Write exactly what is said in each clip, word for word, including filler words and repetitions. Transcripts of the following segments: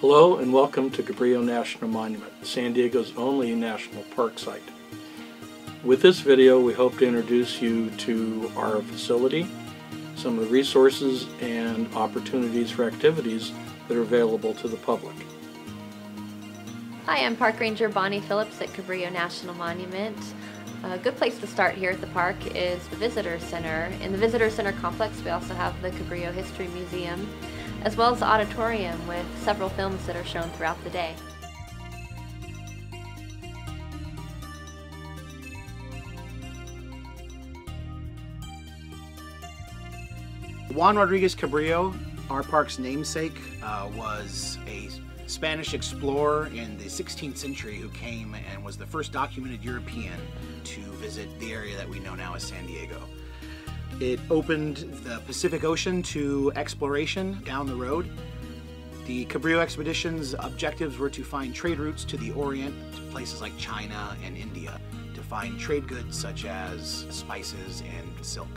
Hello and welcome to Cabrillo National Monument, San Diego's only national park site. With this video, we hope to introduce you to our facility, some of the resources and opportunities for activities that are available to the public. Hi, I'm Park Ranger Bonnie Phillips at Cabrillo National Monument. A good place to start here at the park is the Visitor Center. In the Visitor Center complex, we also have the Cabrillo History Museum, as well as the auditorium with several films that are shown throughout the day. Juan Rodríguez Cabrillo, our park's namesake, uh, was a Spanish explorer in the sixteenth century who came and was the first documented European to visit the area that we know now as San Diego. It opened the Pacific Ocean to exploration down the road. The Cabrillo expedition's objectives were to find trade routes to the Orient, to places like China and India, to find trade goods such as spices and silk.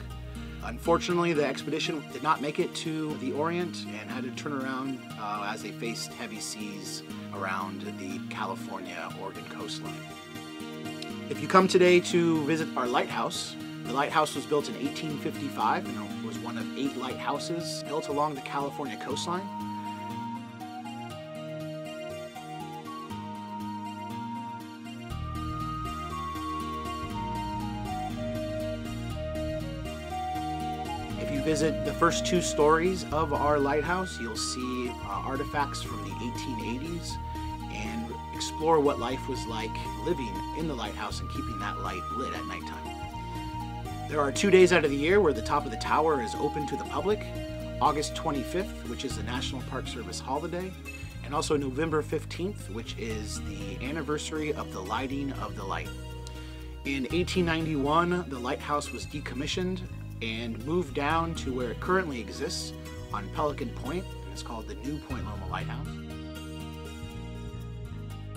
Unfortunately, the expedition did not make it to the Orient and had to turn around uh, as they faced heavy seas around the California-Oregon coastline. If you come today to visit our lighthouse, the lighthouse was built in eighteen fifty-five and was one of eight lighthouses built along the California coastline. If you visit the first two stories of our lighthouse, you'll see uh, artifacts from the eighteen eighties and explore what life was like living in the lighthouse and keeping that light lit at nighttime. There are two days out of the year where the top of the tower is open to the public, August twenty-fifth, which is the National Park Service holiday, and also November fifteenth, which is the anniversary of the lighting of the light. In eighteen ninety-one, the lighthouse was decommissioned and moved down to where it currently exists on Pelican Point, and it's called the New Point Loma Lighthouse.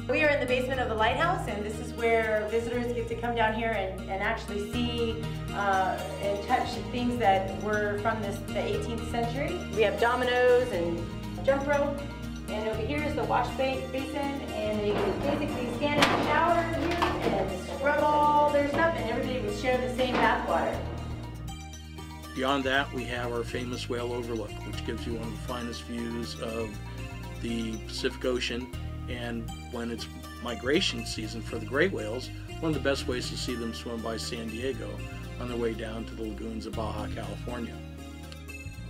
We are in the basement of the lighthouse, and this is where visitors get to come down here and, and actually see uh, and touch things that were from this, the eighteenth century. We have dominoes and jump rope, and over here is the wash ba basin, and you can basically stand in the shower here and scrub all their stuff, and everybody would share the same bath water. Beyond that, we have our famous whale overlook, which gives you one of the finest views of the Pacific Ocean. And when it's migration season for the great whales, one of the best ways to see them swim by San Diego on their way down to the lagoons of Baja California.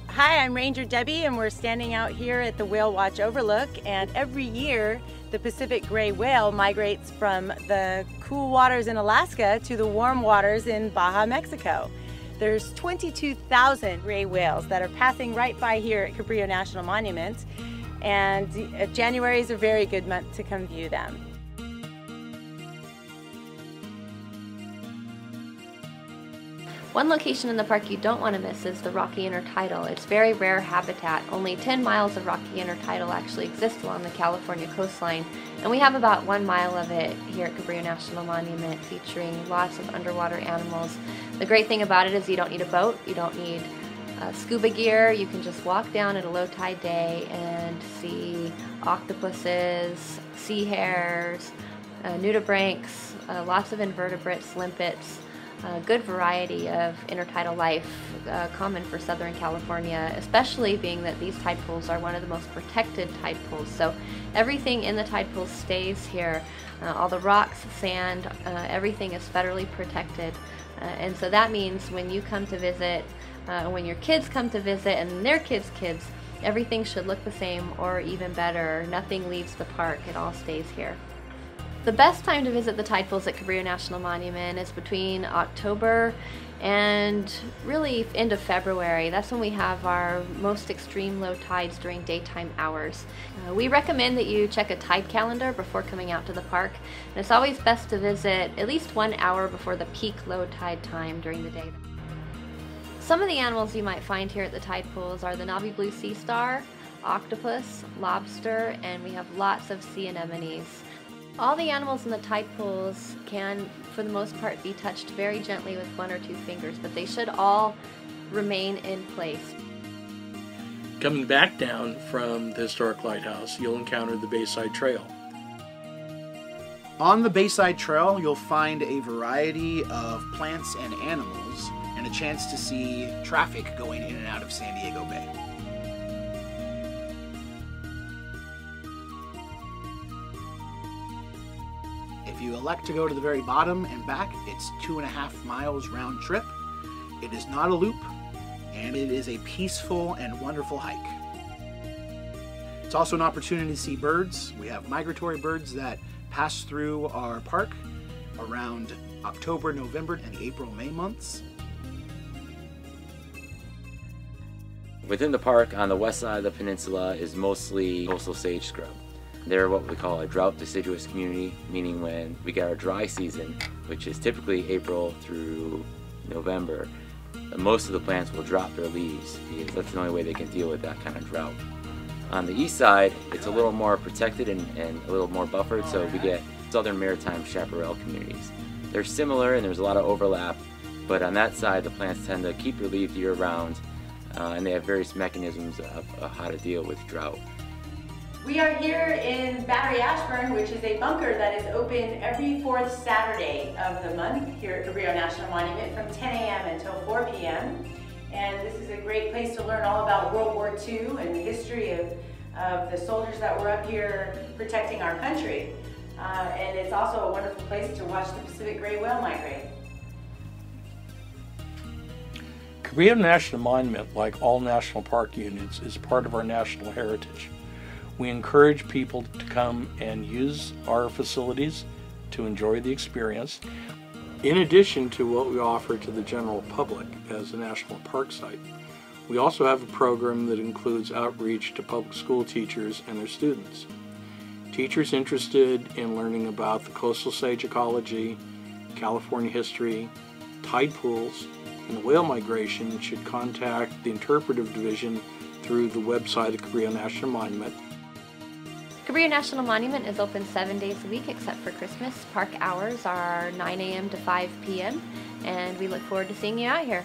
Hi, I'm Ranger Debbie, and we're standing out here at the Whale Watch Overlook, and every year the Pacific gray whale migrates from the cool waters in Alaska to the warm waters in Baja, Mexico. There's twenty-two thousand gray whales that are passing right by here at Cabrillo National Monument. And January is a very good month to come view them. One location in the park you don't want to miss is the rocky intertidal. It's very rare habitat. Only ten miles of rocky intertidal actually exists along the California coastline, and we have about one mile of it here at Cabrillo National Monument, featuring lots of underwater animals. The great thing about it is you don't need a boat, you don't need Uh, scuba gear. You can just walk down at a low tide day and see octopuses, sea hares, uh, nudibranchs, uh, lots of invertebrates, limpets, uh, good variety of intertidal life, uh, common for Southern California, especially being that these tide pools are one of the most protected tide pools. So everything in the tide pool stays here. Uh, all the rocks, sand, uh, everything is federally protected. Uh, and so that means when you come to visit, Uh, when your kids come to visit and their kids' kids, everything should look the same or even better. Nothing leaves the park, it all stays here. The best time to visit the tide pools at Cabrillo National Monument is between October and really end of February. That's when we have our most extreme low tides during daytime hours. Uh, we recommend that you check a tide calendar before coming out to the park. And it's always best to visit at least one hour before the peak low tide time during the day. Some of the animals you might find here at the tide pools are the Navi Blue Sea Star, octopus, lobster, and we have lots of sea anemones. All the animals in the tide pools can, for the most part, be touched very gently with one or two fingers, but they should all remain in place. Coming back down from the historic lighthouse, you'll encounter the Bayside Trail. On the Bayside Trail, you'll find a variety of plants and animals and a chance to see traffic going in and out of San Diego Bay. If you elect to go to the very bottom and back, it's two and a half miles round trip. It is not a loop, and it is a peaceful and wonderful hike. It's also an opportunity to see birds. We have migratory birds that pass through our park around October, November, and April, May months. Within the park on the west side of the peninsula is mostly coastal sage scrub. They're what we call a drought deciduous community, meaning when we get our dry season, which is typically April through November, most of the plants will drop their leaves because that's the only way they can deal with that kind of drought. On the east side, it's a little more protected and, and a little more buffered, so we get southern maritime chaparral communities. They're similar and there's a lot of overlap, but on that side the plants tend to keep their leaves year-round, uh, and they have various mechanisms of, of how to deal with drought. We are here in Battery Ashburn, which is a bunker that is open every fourth Saturday of the month here at Cabrillo National Monument from ten A M until four P M And this is a great place to learn all about World War Two and the history of, of the soldiers that were up here protecting our country. Uh, and it's also a wonderful place to watch the Pacific gray whale migrate. Cabrillo National Monument, like all national park units, is part of our national heritage. We encourage people to come and use our facilities to enjoy the experience. In addition to what we offer to the general public as a national park site, we also have a program that includes outreach to public school teachers and their students. Teachers interested in learning about the coastal sage ecology, California history, tide pools, and whale migration should contact the interpretive division through the website of Cabrillo National Monument. Cabrillo National Monument is open seven days a week except for Christmas. Park hours are nine A M to five P M and we look forward to seeing you out here.